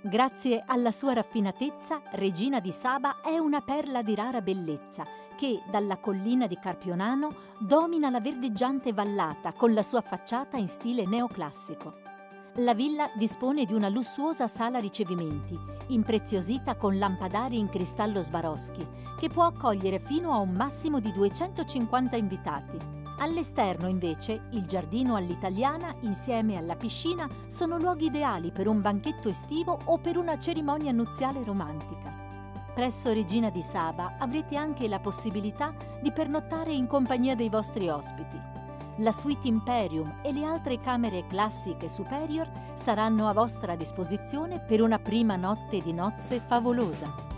Grazie alla sua raffinatezza, Regina di Saba è una perla di rara bellezza che, dalla collina di Carpionano, domina la verdeggiante vallata con la sua facciata in stile neoclassico. La villa dispone di una lussuosa sala ricevimenti, impreziosita con lampadari in cristallo Swarovski, che può accogliere fino a un massimo di 250 invitati. All'esterno, invece, il giardino all'italiana insieme alla piscina sono luoghi ideali per un banchetto estivo o per una cerimonia nuziale romantica. Presso Regina di Saba avrete anche la possibilità di pernottare in compagnia dei vostri ospiti. La Suite Imperium e le altre camere classiche superior saranno a vostra disposizione per una prima notte di nozze favolosa.